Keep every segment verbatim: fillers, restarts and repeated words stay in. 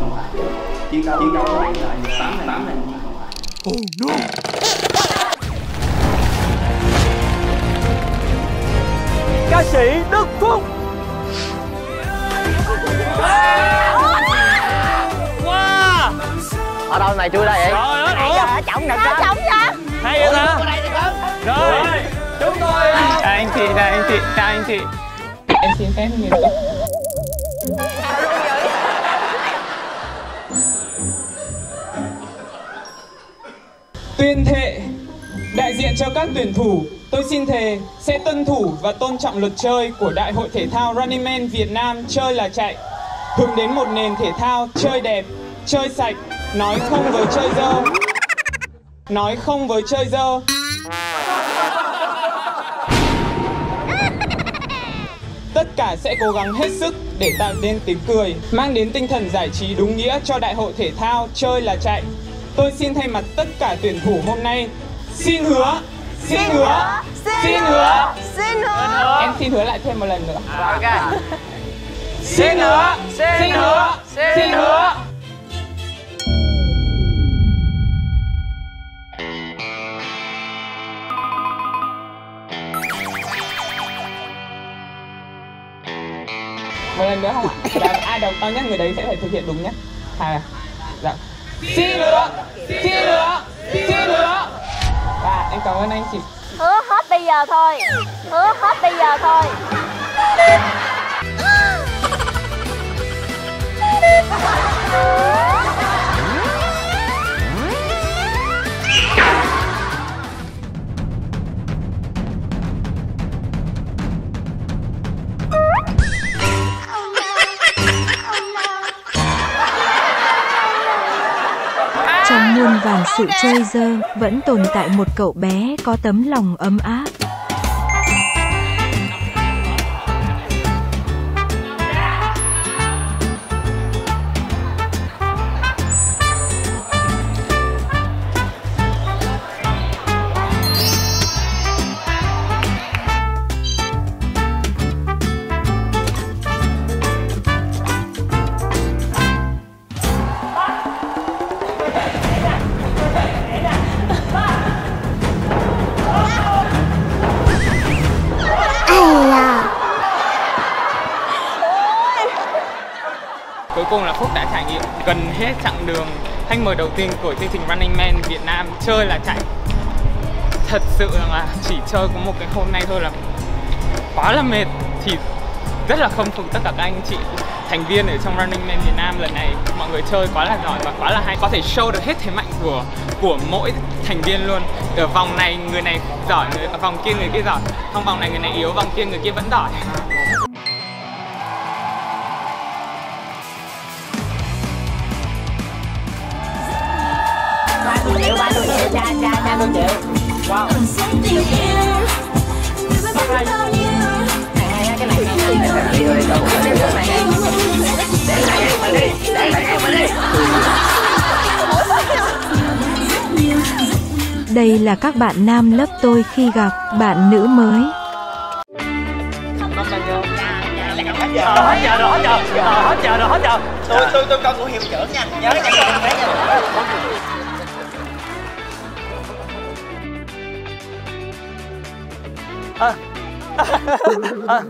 còn lại. Chiến đấu lại tám này còn lại. Oh no. Ca sĩ Đức Phúc. Wow. Ở đâu này chui đây vậy? Trời trọng nè, trọng ra. Hay vậy ta? Rồi, chúng tôi. Anh chị nè, anh chị, chào anh chị. Em xin phép mình. Tuyên thệ đại diện cho các tuyển thủ, tôi xin thề sẽ tuân thủ và tôn trọng luật chơi của Đại hội thể thao Running Man Việt Nam, chơi là chạy, hướng đến một nền thể thao chơi đẹp, chơi sạch, nói không với chơi dơ, nói không với chơi dơ. Tất cả sẽ cố gắng hết sức để tạo nên tiếng cười, mang đến tinh thần giải trí đúng nghĩa cho Đại hội thể thao chơi là chạy. Tôi xin thay mặt tất cả tuyển thủ hôm nay xin hứa, xin hứa, xin hứa, xin hứa. Em xin hứa lại thêm một lần nữa. Ok. Xin hứa, xin hứa, xin hứa. Một lần nữa không ạ? Là ai đầu to nhất người đấy sẽ phải thực hiện đúng nhé. À, dạ. Xin hứa, xin hứa, xin hứa. Và em cảm ơn anh chị. Hứa hết bây giờ thôi. Hứa hết bây giờ thôi. Trong muôn vàn sự chơi dơ, vẫn tồn tại một cậu bé có tấm lòng ấm áp. Cuối cùng là Phúc đã trải nghiệm gần hết chặng đường khách mời đầu tiên của chương trình Running Man Việt Nam chơi là chạy. Thật sự là chỉ chơi có một cái hôm nay thôi là quá là mệt, thì rất là khâm phục tất cả các anh chị thành viên ở trong Running Man Việt Nam lần này. Mọi người chơi quá là giỏi và quá là hay, có thể show được hết thế mạnh của của mỗi thành viên luôn. Ở vòng này người này giỏi, người, ở vòng kia người kia giỏi, trong vòng này người này yếu, vòng kia người kia vẫn giỏi. Ba ba ba cha cha cha tôi chịu. Wow. Cái này đây là các bạn nam lớp tôi khi gặp bạn nữ mới. Hết giờ rồi, hết giờ, hết giờ rồi, hết giờ. Tôi tôi tôi công thủ hiệu trưởng nha. Nhớ nha các bé nha. À. À. À.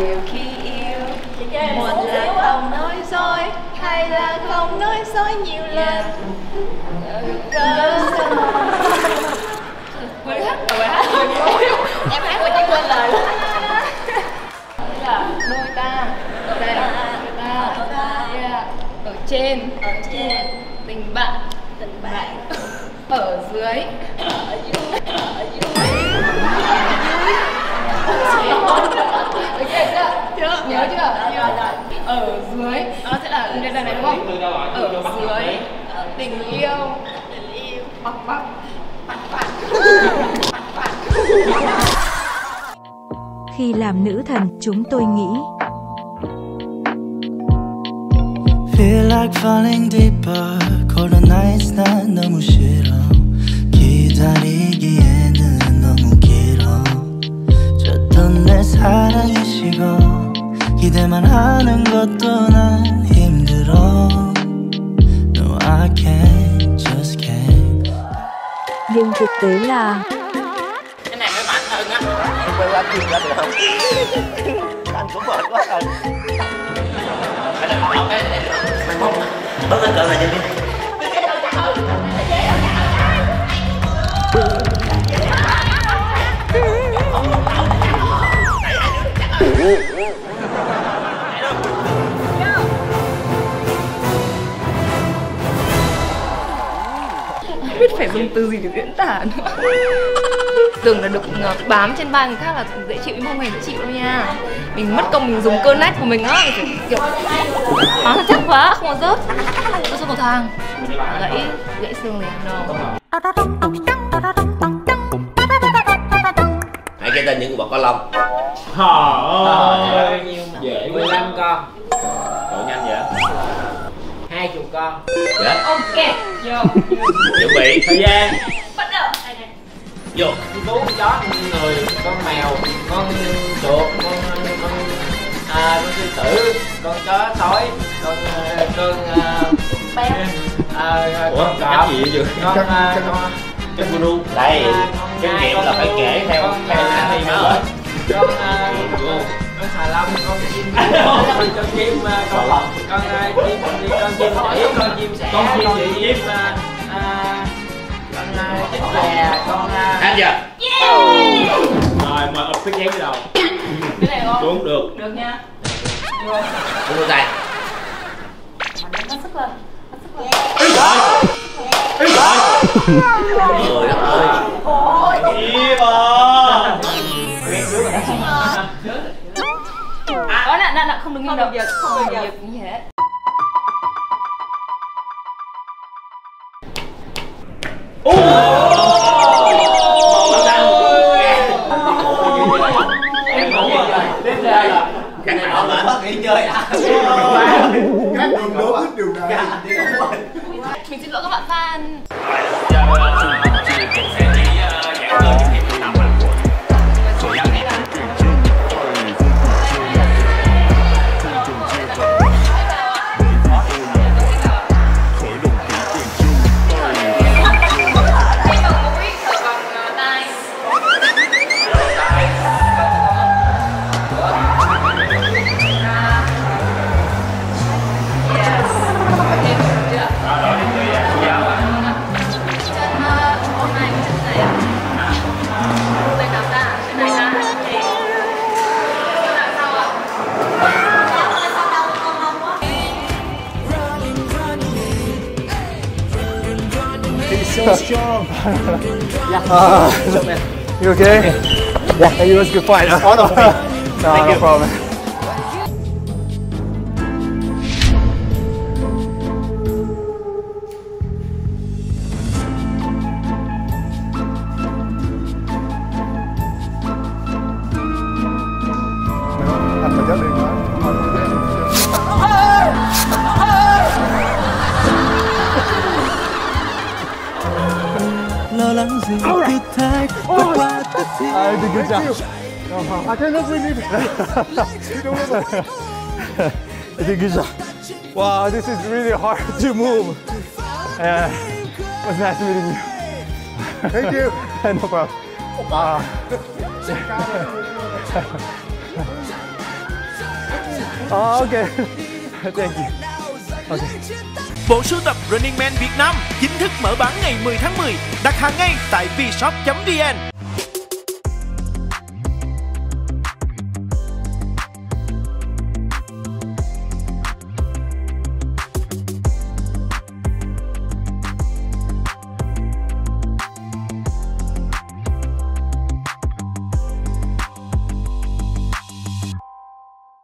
Điều khi yêu một là không nói dối, hay là không nói dối nhiều lần. Quên hết rồi. quên lời luôn. Đây là đôi ta. Đây là đôi ta. Ở trên. Ở trên. Tình bạn. Tình bạn. Ở dưới. Ở dưới. Ở dưới. Nhớ chưa? Ở dưới. Nó sẽ là cái này đúng không? Ở dưới. Tình yêu. Tình yêu. Bọc bọc. Bọc bọc. Bọc bọc. Khi làm nữ thần, chúng tôi nghĩ Feel like falling deeper. Colder nights 난 너무 싫어. 기다리기에는 너무 길어. 줬던 내 사랑이 식어. 기대만 하는 것도 난 힘들어. No, I can't, just can't. Nhưng thực tế là cái này mới bản thân á. Em quay qua kìm ra được không? Anh cũng mệt quá rồi. Phải đặt bảo cái này được. Mày mong mà. Bớt cái cỡ này cho đi. Không biết phải dùng từ gì để diễn tả nữa. Tưởng là được bám trên vai người khác là dễ chịu, nhưng không hề dễ chịu đâu nha. Mình mất công mình dùng cơ nách của mình á, kiểu bám chắc quá, không có rớt. Nó xuống cầu thang, gãy, gãy xương liền đâu. Hãy kể tên những người bọn có lông. Trời ơi, nhiêu dễ quá. mười lăm con. Cậu nhanh vậy? hai mươi con. Dạ. Ok, vô. Chuẩn bị thời gian. Bắt đầu. Vô. Con cú, chó, con người, con mèo, con chuột, con con à, con sư tử, con chó sói, con con bé. À, con cọp gì vậy? Con con con guru. Đây, kinh nghiệm là phải kể theo theo này mới con uh, con xà lông, con chim, con chim, con lộc, con chim, con chim sẻ, con chim sẻ, con chim, con chích lè, con anh giờ rồi mời ập cái chén cái đầu cái này không xuống được được nha rồi đưa tay hết sức lên hết sức lên trời đất ơi ôi ơi đó nè nè nè không được nghiêng đầu, giờ không được nghiêng như thế. Ôi em không rồi đến đây các bạn lại bắt nghỉ chơi à? Các đường đố hết đường này. Mình xin lỗi các bạn fan. So strong. Yeah. Uh, you okay? Yeah. Hey, it was a good fight. Huh? Oh, no. No, no problem. I did a good job. No, I cannot believe it. I did a good job. Wow, this is really hard to move. Uh, it was nice meeting you. Thank you. No problem. Uh, oh, okay. Thank you. Okay. Bộ sưu tập Running Man Việt Nam chính thức mở bán ngày mười tháng mười. Đặt hàng ngay tại vshop chấm vn.